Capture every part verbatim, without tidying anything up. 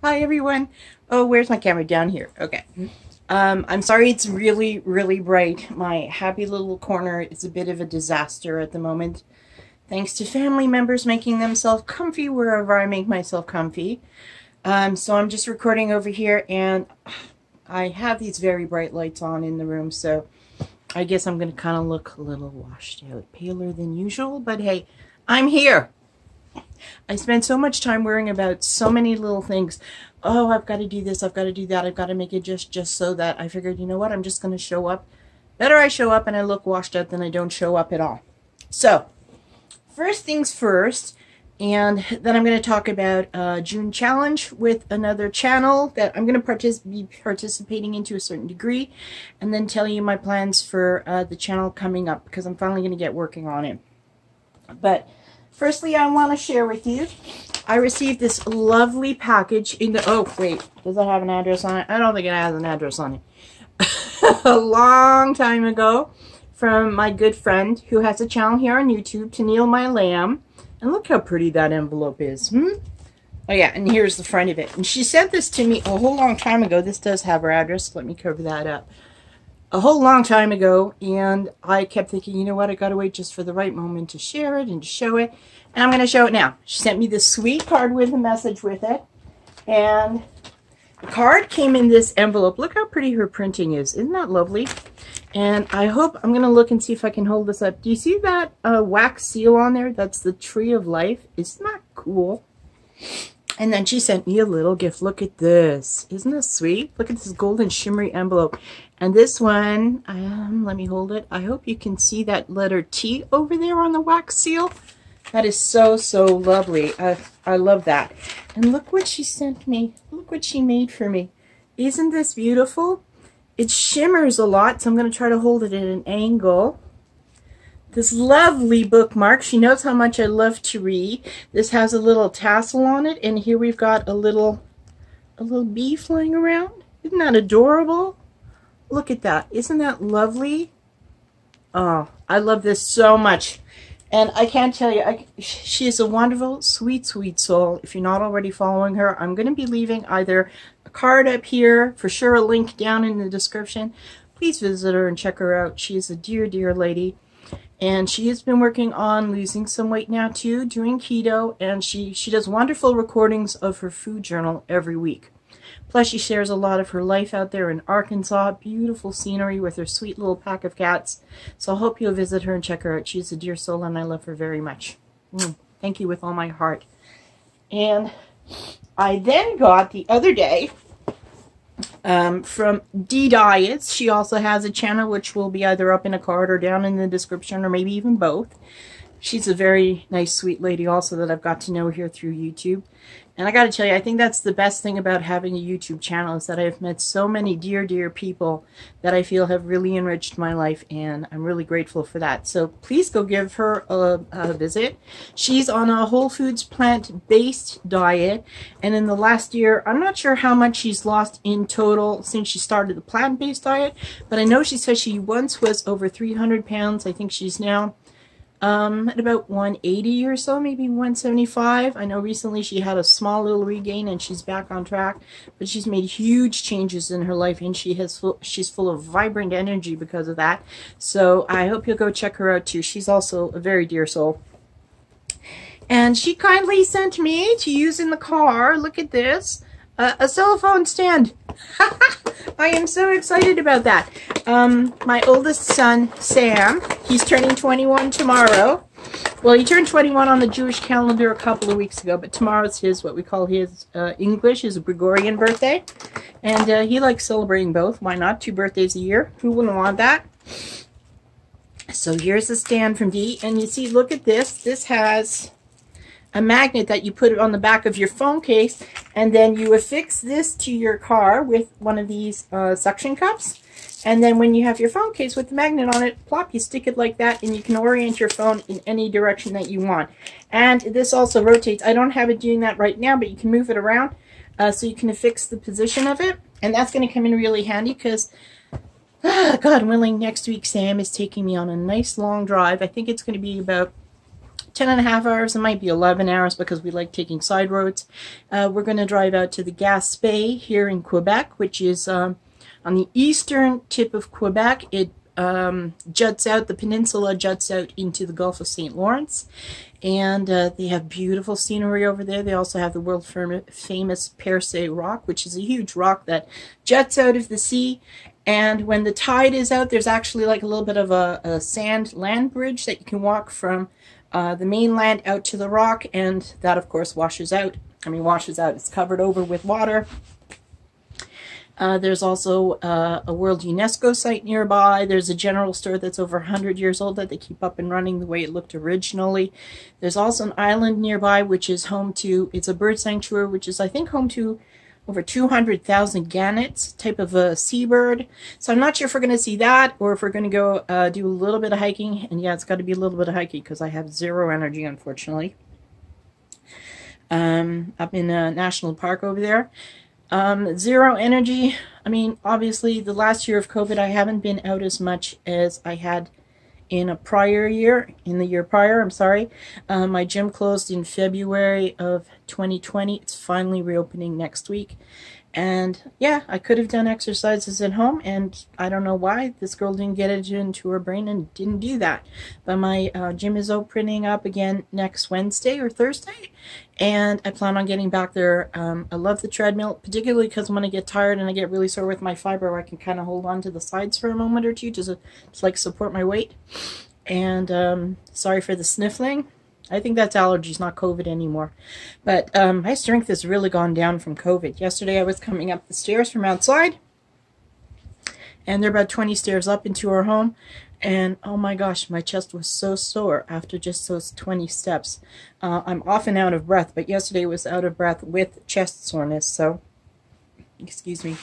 Hi everyone. Oh, where's my camera? Down here. Okay. Um, I'm sorry it's really, really bright. My happy little corner is a bit of a disaster at the moment. Thanks to family members making themselves comfy wherever I make myself comfy. Um, so I'm just recording over here and I have these very bright lights on in the room. So I guess I'm going to kind of look a little washed out, paler than usual. But hey, I'm here. I spend so much time worrying about so many little things. Oh, I've got to do this. I've got to do that. I've got to make it just, just so that I figured, you know what? I'm just going to show up. Better I show up and I look washed out than I don't show up at all. So first things first, and then I'm going to talk about uh, June Challenge with another channel that I'm going to partic- be participating in to a certain degree, and then tell you my plans for uh, the channel coming up because I'm finally going to get working on it. But firstly, I want to share with you, I received this lovely package in the, oh wait, does that have an address on it? I don't think it has an address on it. A long time ago, from my good friend who has a channel here on YouTube, Tennielle Milam. And look how pretty that envelope is. Hmm? Oh yeah, and here's the front of it. And she sent this to me a whole long time ago. This does have her address. Let me cover that up. A whole long time ago, and I kept thinking, you know what, I gotta wait just for the right moment to share it and to show it, and I'm gonna show it now. She sent me this sweet card with a message with it, and the card came in this envelope. Look how pretty her printing is. Isn't that lovely? And I hope, I'm gonna look and see if I can hold this up. Do you see that uh, wax seal on there? That's the tree of life. Isn't that cool? And then she sent me a little gift. Look at this. Isn't this sweet? Look at this golden shimmery envelope. And this one, um, let me hold it. I hope you can see that letter T over there on the wax seal. That is so, so lovely. Uh, I love that. And look what she sent me. Look what she made for me. Isn't this beautiful? It shimmers a lot, so I'm going to try to hold it at an angle. This lovely bookmark. She knows how much I love to read. This has a little tassel on it, and here we've got a little a little bee flying around. Isn't that adorable? Look at that. Isn't that lovely? Oh, I love this so much. And I can't tell you, I, she is a wonderful, sweet, sweet soul. If you're not already following her, I'm going to be leaving either a card up here, for sure a link down in the description. Please visit her and check her out. She is a dear, dear lady. And she has been working on losing some weight now too, doing keto, and she, she does wonderful recordings of her food journal every week. Plus she shares a lot of her life out there in Arkansas, beautiful scenery with her sweet little pack of cats. So I hope you'll visit her and check her out. She's a dear soul and I love her very much. Mm, thank you with all my heart. And I then got the other day, Um, from Dee Diets. She also has a channel which will be either up in a card or down in the description or maybe even both. She's a very nice, sweet lady also that I've got to know here through YouTube. And I got to tell you, I think that's the best thing about having a YouTube channel is that I've met so many dear, dear people that I feel have really enriched my life, and I'm really grateful for that. So please go give her a, a visit. She's on a whole foods plant-based diet, and in the last year, I'm not sure how much she's lost in total since she started the plant-based diet, but I know she says she once was over three hundred pounds. I think she's now Um, at about one eighty or so, maybe one seventy-five. I know recently she had a small little regain and she's back on track, but she's made huge changes in her life and she has full, she's full of vibrant energy because of that. So I hope you'll go check her out too. She's also a very dear soul. And she kindly sent me to use in the car, look at this, uh, a cell phone stand. I am so excited about that. Um, my oldest son, Sam, he's turning twenty-one tomorrow. Well, he turned twenty-one on the Jewish calendar a couple of weeks ago, but tomorrow's his, what we call his uh, English, his Gregorian birthday. And uh, he likes celebrating both. Why not? Two birthdays a year. Who wouldn't want that? So here's the stand from Dee. And you see, look at this. This has a magnet that you put on the back of your phone case, and then you affix this to your car with one of these uh, suction cups, and then when you have your phone case with the magnet on it, plop, you stick it like that, and you can orient your phone in any direction that you want. And this also rotates. I don't have it doing that right now, but you can move it around uh, so you can affix the position of it, and that's going to come in really handy because, ah, God willing, next week Sam is taking me on a nice long drive. I think it's going to be about ten and a half hours, it might be eleven hours because we like taking side roads. Uh, we're going to drive out to the Gaspé here in Quebec, which is um, on the eastern tip of Quebec. It um, juts out, the peninsula juts out into the Gulf of Saint Lawrence. And uh, they have beautiful scenery over there. They also have the world famous Percé Rock, which is a huge rock that juts out of the sea. And when the tide is out, there's actually like a little bit of a, a sand land bridge that you can walk from uh, the mainland out to the rock. And that, of course, washes out. I mean, washes out. It's covered over with water. Uh, there's also uh, a World UNESCO site nearby. There's a general store that's over one hundred years old that they keep up and running the way it looked originally. There's also an island nearby, which is home to, it's a bird sanctuary, which is, I think, home to over two hundred thousand gannets, type of a seabird. So I'm not sure if we're going to see that or if we're going to go uh, do a little bit of hiking. And yeah, it's got to be a little bit of hiking because I have zero energy, unfortunately. Um, up in a national park over there. Um, zero energy. I mean, obviously the last year of COVID, I haven't been out as much as I had in a prior year, in the year prior, I'm sorry. Uh, my gym closed in February of twenty twenty. It's finally reopening next week. And yeah, I could have done exercises at home, and I don't know why this girl didn't get it into her brain and didn't do that. But my uh, gym is opening up again next Wednesday or Thursday, and I plan on getting back there. Um, I love the treadmill, particularly because when I get tired and I get really sore with my fiber, I can kind of hold on to the sides for a moment or two just to, to like support my weight. And um, sorry for the sniffling. I think that's allergies, not COVID anymore. But um, my strength has really gone down from COVID. Yesterday I was coming up the stairs from outside, and there are about twenty stairs up into our home, and oh my gosh, my chest was so sore after just those twenty steps. Uh, I'm often out of breath, but yesterday was out of breath with chest soreness, so excuse me.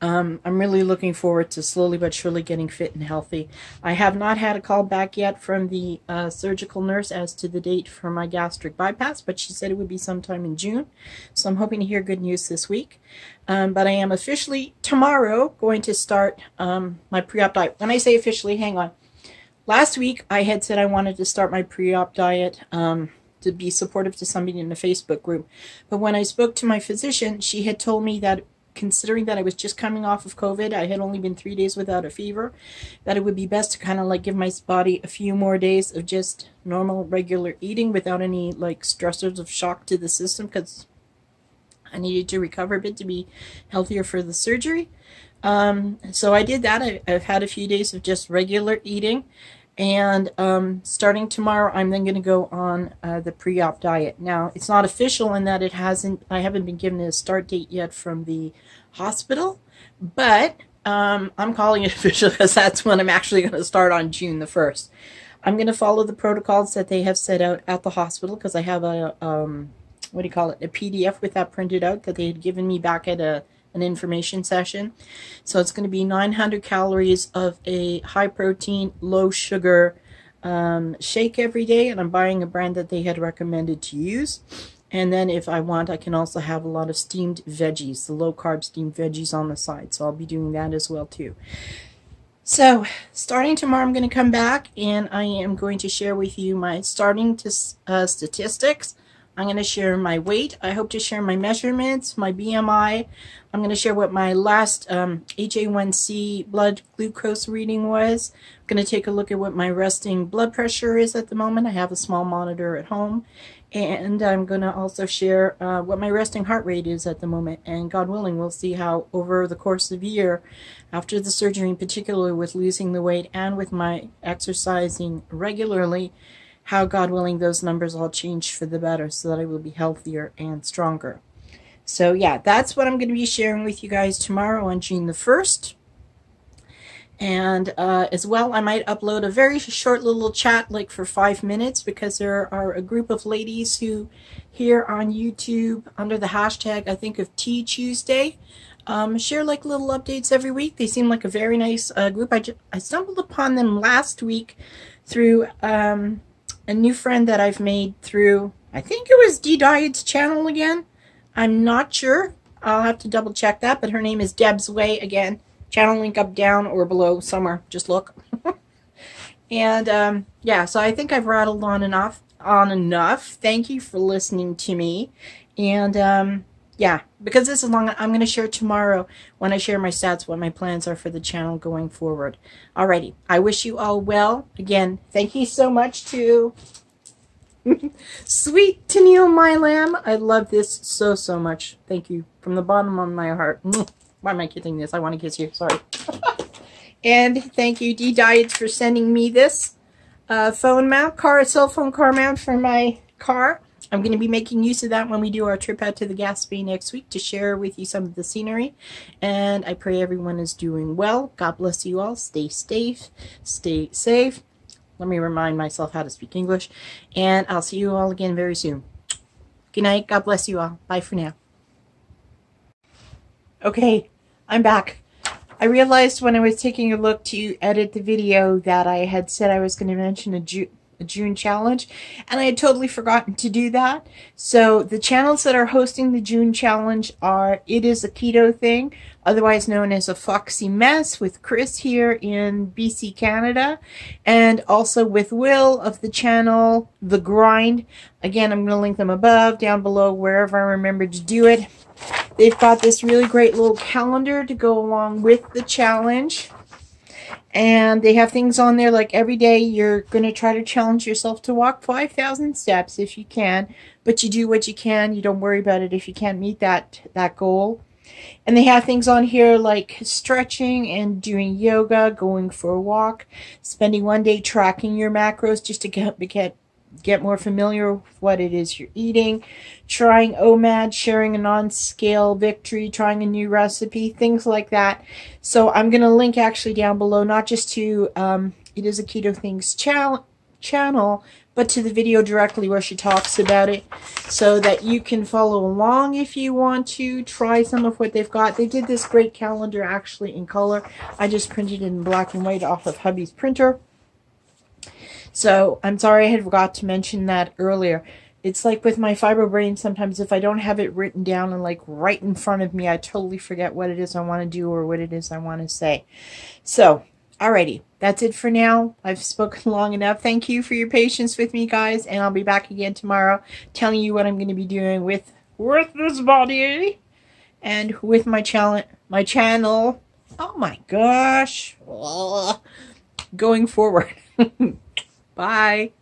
Um, I'm really looking forward to slowly but surely getting fit and healthy. I have not had a call back yet from the uh, surgical nurse as to the date for my gastric bypass, but she said it would be sometime in June. So I'm hoping to hear good news this week. Um, but I am officially tomorrow going to start um, my pre-op diet. When I say officially, hang on. Last week I had said I wanted to start my pre-op diet um, to be supportive to somebody in the Facebook group. But when I spoke to my physician, she had told me that considering that I was just coming off of COVID, I had only been three days without a fever, that it would be best to kind of like give my body a few more days of just normal, regular eating without any like stressors of shock to the system, because I needed to recover a bit to be healthier for the surgery. Um, so I did that. I, I've had a few days of just regular eating. And um, starting tomorrow, I'm then going to go on uh, the pre-op diet. Now, it's not official in that it hasn't, I haven't been given a start date yet from the hospital, but um, I'm calling it official because that's when I'm actually going to start on June the first. I'm going to follow the protocols that they have set out at the hospital because I have a, um, what do you call it, a P D F with that printed out that they had given me back at a an information session. So it's going to be nine hundred calories of a high protein, low sugar um, shake every day, and I'm buying a brand that they had recommended to use. And then if I want, I can also have a lot of steamed veggies, the low carb steamed veggies on the side. So I'll be doing that as well too. So starting tomorrow, I'm going to come back and I am going to share with you my starting to, uh, statistics. I'm going to share my weight. I hope to share my measurements, my B M I. I'm going to share what my last um, H b A one c blood glucose reading was. I'm going to take a look at what my resting blood pressure is at the moment. I have a small monitor at home. And I'm going to also share uh, what my resting heart rate is at the moment. And God willing, we'll see how over the course of the year, after the surgery in particular, with losing the weight and with my exercising regularly, how, God willing, those numbers all change for the better so that I will be healthier and stronger. So yeah, that's what I'm going to be sharing with you guys tomorrow on June the first. And uh, as well, I might upload a very short little chat, like for five minutes, because there are a group of ladies who here on YouTube under the hashtag, I think, of Tea Tuesday, Um, share like little updates every week. They seem like a very nice uh, group. I, just, I stumbled upon them last week through Um, a new friend that I've made through, I think it was Dee Diets channel again. I'm not sure. I'll have to double check that, but her name is Deb's Way again. Channel link up, down, or below somewhere. Just look. And um, yeah, so I think I've rattled on enough. on enough. Thank you for listening to me. And um, yeah, because this is long, I'm going to share tomorrow when I share my stats what my plans are for the channel going forward. Alrighty. I wish you all well. Again, thank you so much to sweet Tennielle Milam. I love this so, so much. Thank you from the bottom of my heart. Why am I kissing this? I want to kiss you. Sorry. And thank you, Dee Diets, for sending me this uh, phone mount, car, cell phone car mount for my car. I'm going to be making use of that when we do our trip out to the Gaspé next week to share with you some of the scenery. And I pray everyone is doing well. God bless you all. Stay safe. Stay safe. Let me remind myself how to speak English. And I'll see you all again very soon. Good night. God bless you all. Bye for now. Okay, I'm back. I realized when I was taking a look to edit the video that I had said I was going to mention a, Ju a June challenge, and I had totally forgotten to do that. So the channels that are hosting the June challenge are It Is A Keto Thing, otherwise known as a Foxy Mess, with Chris here in B C, Canada, and also with Will of the channel The Grind. Again, I'm going to link them above, down below, wherever I remember to do it. They've got this really great little calendar to go along with the challenge. And they have things on there like every day you're going to try to challenge yourself to walk five thousand steps if you can. But you do what you can. You don't worry about it if you can't meet that, that goal. And they have things on here like stretching and doing yoga, going for a walk, spending one day tracking your macros just to get, get Get more familiar with what it is you're eating, trying O M A D, sharing a non-scale victory, trying a new recipe, things like that. So I'm going to link actually down below, not just to um, It Is A Keto Things cha channel, but to the video directly where she talks about it so that you can follow along if you want to, try some of what they've got. They did this great calendar actually in color. I just printed it in black and white off of hubby's printer. So I'm sorry I had forgot to mention that earlier. It's like with my fibrobrain sometimes, if I don't have it written down and like right in front of me, I totally forget what it is I want to do or what it is I want to say. So, alrighty, that's it for now. I've spoken long enough. Thank you for your patience with me, guys, and I'll be back again tomorrow telling you what I'm going to be doing with, with this body and with my, challenge, my channel. Oh my gosh. Going forward. Bye.